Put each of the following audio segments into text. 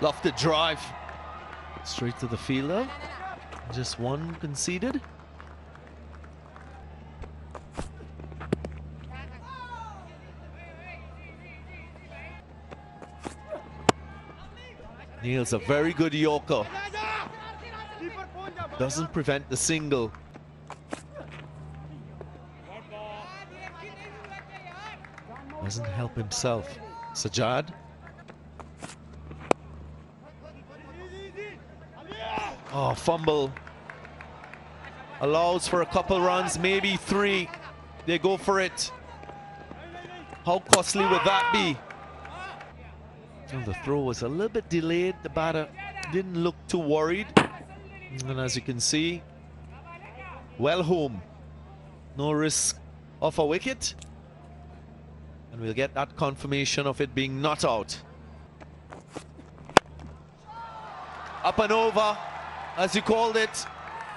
Lofted drive. Straight to the fielder. Just one conceded. Neal's a very good yorker. Doesn't prevent the single. Doesn't help himself. Sajjad. Oh, fumble. Allows for a couple runs, maybe three. They go for it. How costly would that be? And the throw was a little bit delayed. The batter didn't look too worried. And as you can see, well home. No risk of a wicket. And we'll get that confirmation of it being not out. Up and over, as you called it.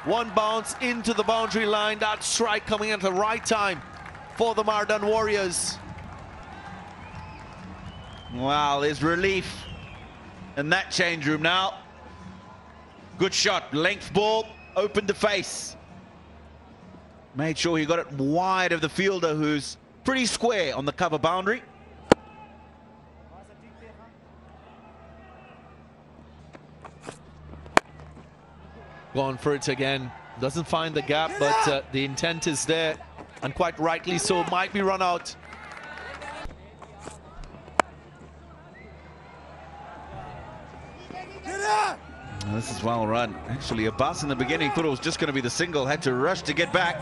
One bounce into the boundary line. That strike coming at the right time for the Mardan Warriors. Wow, there's relief in that change room now. Good shot, length ball, opened the face. Made sure he got it wide of the fielder, who's pretty square on the cover boundary. Gone for it again. Doesn't find the gap, but the intent is there. And quite rightly so, might be run out. This is well run. Actually, Abbas in the beginning thought it was just going to be the single, had to rush to get back.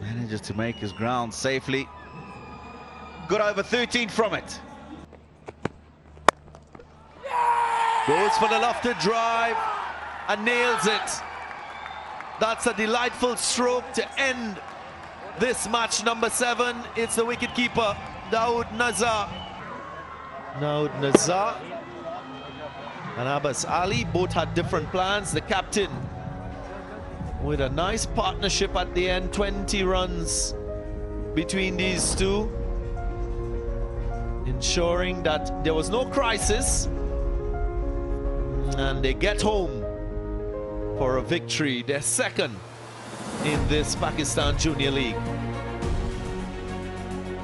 Manages to make his ground safely. Got over 13 from it. Goes for the lofted drive and nails it. That's a delightful stroke to end this match number 7. It's the wicketkeeper, Daoud Nazar. Daoud Nazar and Abbas Ali both had different plans. The captain with a nice partnership at the end. 20 runs between these two, ensuring that there was no crisis, and they get home for a victory, their second in this Pakistan Junior League.